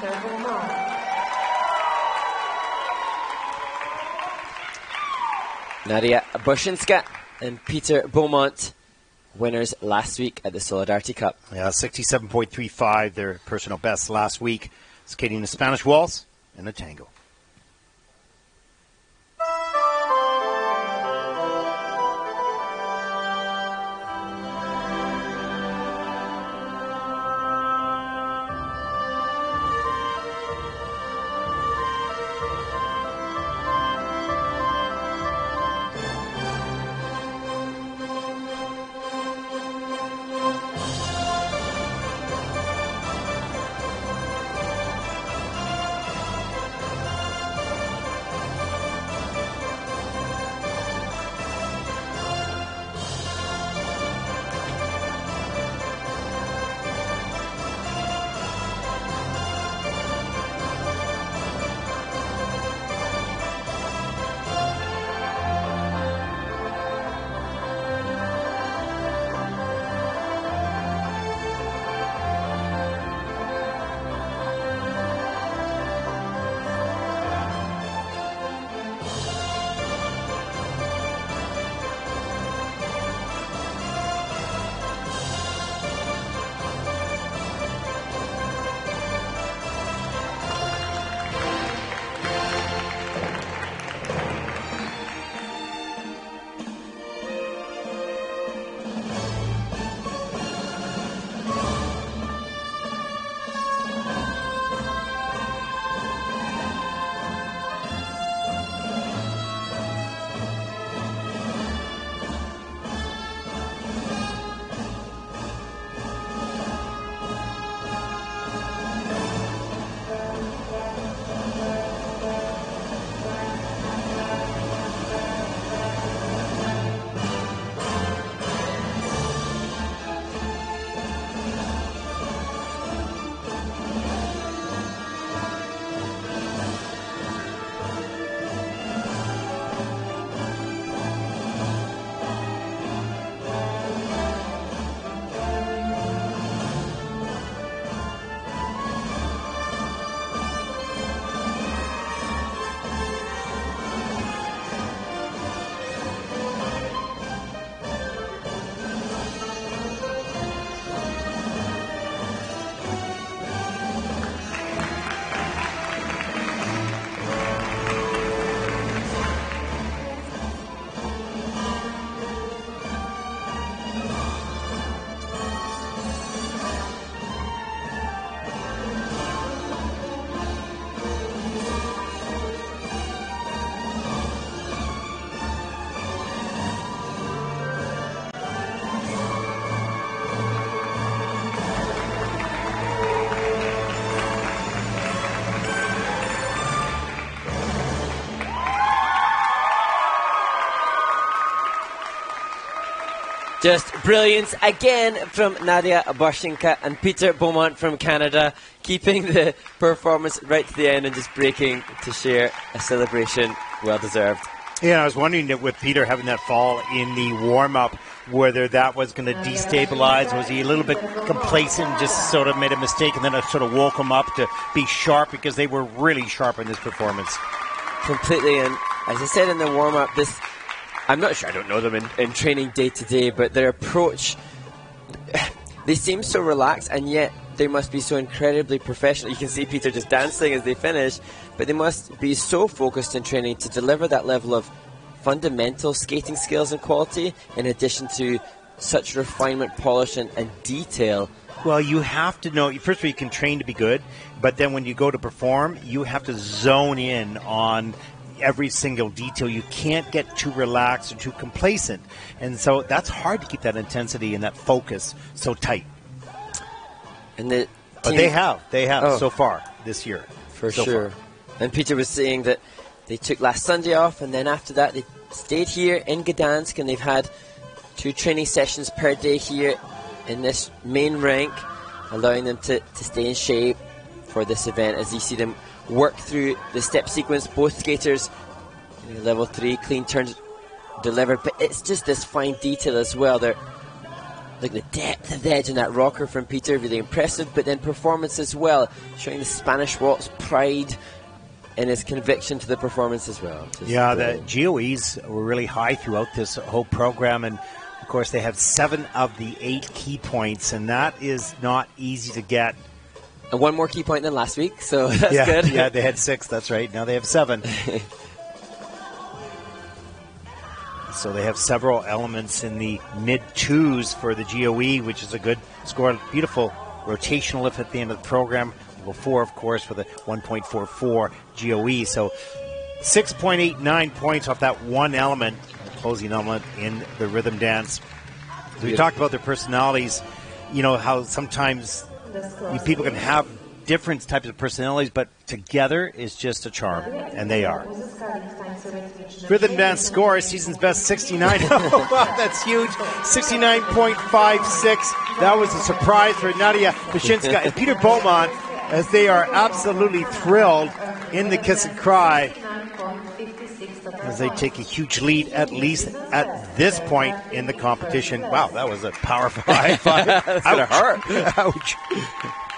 Peter Beaumont. Nadia Bashynska and Peter Beaumont, winners last week at the Solidarity Cup. Yeah, 67.35, their personal best last week, skating the Spanish Waltz and the Tango. Just brilliance again from Nadia Bashynska and Peter Beaumont from Canada, keeping the performance right to the end and just breaking to share a celebration well deserved. Yeah, I was wondering that with Peter having that fall in the warm-up, whether that was going to destabilize. Was he a little bit complacent, just sort of made a mistake, and then I sort of woke him up to be sharp, because they were really sharp in this performance. Completely, and as I said in the warm-up, this... I'm not sure, I don't know them in training day to day, but their approach, they seem so relaxed, and yet they must be so incredibly professional. You can see Peter just dancing as they finish, but they must be so focused in training to deliver that level of fundamental skating skills and quality, in addition to such refinement, polish, and detail. Well, you have to know, first of all, you can train to be good, but then when you go to perform, you have to zone in on every single detail. You can't get too relaxed or too complacent, and so that's hard to keep that intensity and that focus so tight. And but they have so far this year, for sure. And Peter was saying that they took last Sunday off, and then after that they stayed here in Gdansk, and they've had 2 training sessions per day here in this main rink, allowing them to stay in shape for this event, as you see them work through the step sequence. Both skaters, level 3 clean turns delivered, but it's just this fine detail as well. They're Look, the depth of the edge in that rocker from Peter, really impressive, but then performance as well, showing the Spanish Waltz pride and his conviction to the performance as well. Yeah, brilliant. The GOEs were really high throughout this whole program, and of course they have 7 of the 8 key points, and that is not easy to get. And one more key point than last week, so that's good. Yeah, they had 6, that's right. Now they have 7. So they have several elements in the mid-2s for the GOE, which is a good score. Beautiful rotational lift at the end of the program. Level 4, of course, for the 1.44 GOE. So 6.89 points off that one element, the closing element in the rhythm dance. So we talked about their personalities, you know, how sometimes people can have different types of personalities, but together is just a charm, and they are. Rhythm dance score, season's best 69. Oh, wow, that's huge. 69.56. That was a surprise for Nadia Bashynska and Peter Beaumont, as they are absolutely thrilled in the kiss and cry, as they take a huge lead, at least at this point in the competition. Wow, that was a powerful high five. That's gonna hurt. Ouch.